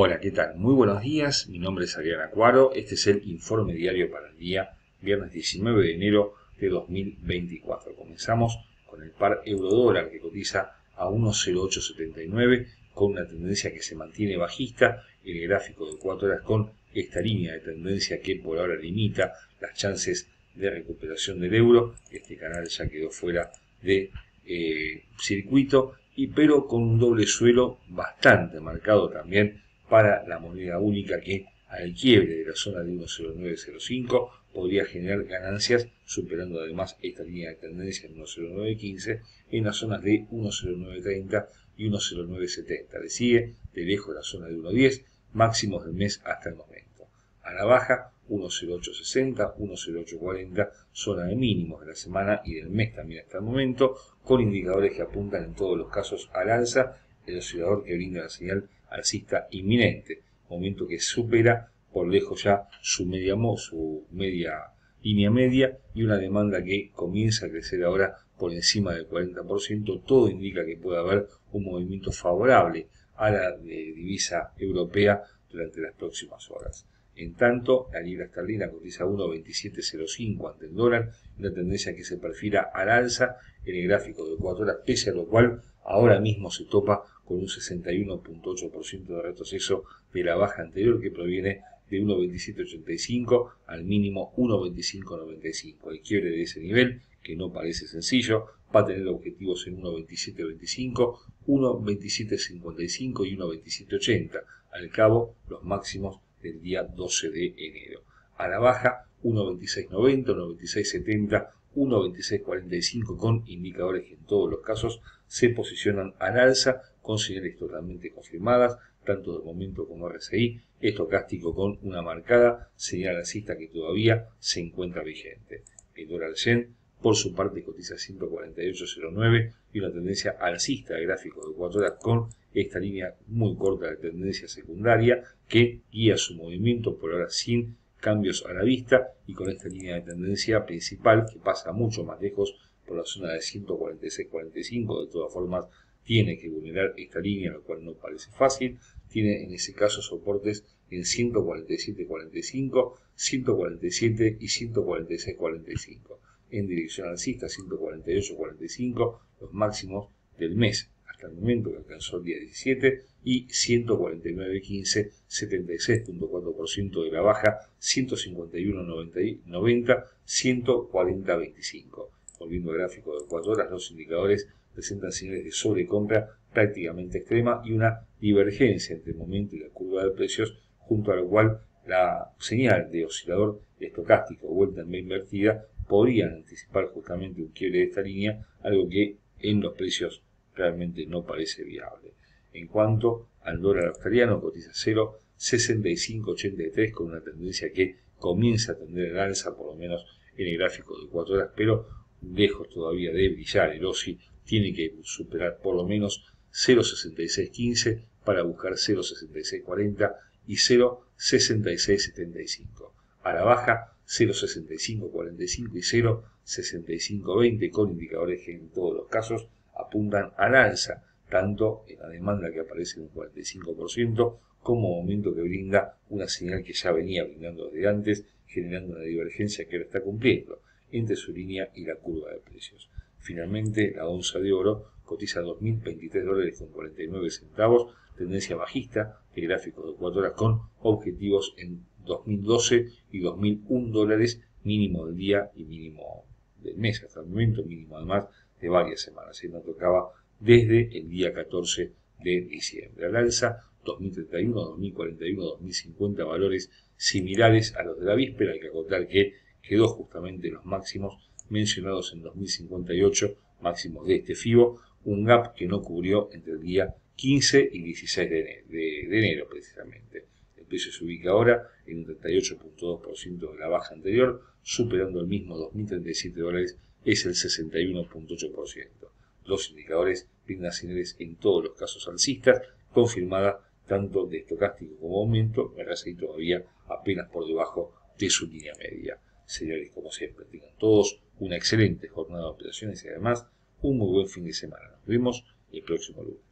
Hola, ¿qué tal? Muy buenos días, mi nombre es Adrián Aquaro, este es el informe diario para el día viernes 19 de enero de 2024. Comenzamos con el par euro-dólar que cotiza a 1.0879 con una tendencia que se mantiene bajista, el gráfico de 4 horas con esta línea de tendencia que por ahora limita las chances de recuperación del euro. Este canal ya quedó fuera de circuito, pero con un doble suelo bastante marcado también para la moneda única que al quiebre de la zona de 1.0905 podría generar ganancias, superando además esta línea de tendencia en 1.0915 en las zonas de 1.0930 y 1.0970. Le sigue de lejos la zona de 1.10, máximos del mes hasta el momento. A la baja 1.0860, 1.0840, zona de mínimos de la semana y del mes también hasta el momento, con indicadores que apuntan en todos los casos al alza, el oscilador que brinda la señal alcista inminente, momento que supera por lejos ya su línea media y una demanda que comienza a crecer ahora por encima del 40%, todo indica que puede haber un movimiento favorable a la divisa europea durante las próximas horas. En tanto, la libra esterlina cotiza 1.2705 ante el dólar, una tendencia que se perfila al alza en el gráfico de 4 horas, pese a lo cual ahora mismo se topa con un 61.8% de retroceso de la baja anterior que proviene de 1.2785 al mínimo 1.2595. El quiebre de ese nivel, que no parece sencillo, va a tener objetivos en 1.2725, 1.2755 y 1.2780, al cabo los máximos del día 12 de enero. A la baja 1.2690, 1.2670, 1.2645 con indicadores que en todos los casos se posicionan al alza, con señales totalmente confirmadas, tanto de momento como RSI, estocástico con una marcada señal alcista que todavía se encuentra vigente. El dólar yen, por su parte, cotiza 148.09 y una tendencia alcista de gráfico de 4 horas con esta línea muy corta de tendencia secundaria que guía su movimiento por ahora sin cambios a la vista y con esta línea de tendencia principal que pasa mucho más lejos por la zona de 146.45, de todas formas tiene que vulnerar esta línea, lo cual no parece fácil. Tiene en ese caso soportes en 147.45, 147 y 146.45. En dirección alcista 148.45, los máximos del mes hasta el momento que alcanzó el día 17, y 149.15, 76.4% de la baja, 151.90, 140.25. Volviendo al gráfico de 4 horas, los indicadores presentan señales de sobrecompra prácticamente extrema y una divergencia entre el momento y la curva de precios, junto a lo cual la señal de oscilador estocástico vuelta en B invertida podrían anticipar justamente un quiebre de esta línea, algo que en los precios realmente no parece viable. En cuanto al dólar australiano, cotiza 0.6583 con una tendencia que comienza a tender al alza, por lo menos en el gráfico de 4 horas, pero lejos todavía de brillar. El OSI tiene que superar por lo menos 0.6615 para buscar 0.6640 y 0.6675. A la baja 0.6545 y 0.6520 con indicadores que en todos los casos apuntan al alza, tanto en la demanda que aparece en un 45% como momento que brinda una señal que ya venía brindando desde antes, generando una divergencia que ahora está cumpliendo entre su línea y la curva de precios. Finalmente, la onza de oro cotiza $2.023.49, tendencia bajista de gráfico de 4 horas con objetivos en 2.012 y 2.001 dólares, mínimo del día y mínimo del mes hasta el momento, mínimo además de varias semanas. Se nos tocaba desde el día 14 de diciembre. Al alza 2031, 2041, 2050, valores similares a los de la víspera. Hay que acotar que quedó justamente los máximos mencionados en 2058, máximos de este FIBO, un gap que no cubrió entre el día 15 y 16 de enero precisamente. El precio se ubica ahora en un 38.2% de la baja anterior, superando el mismo 2037 dólares, es el 61.8%. Los indicadores brindan señales en todos los casos alcistas, confirmadas tanto de estocástico como aumento, el RSI todavía apenas por debajo de su línea media. Señores, como siempre, tengan todos una excelente jornada de operaciones y además un muy buen fin de semana. Nos vemos el próximo lunes.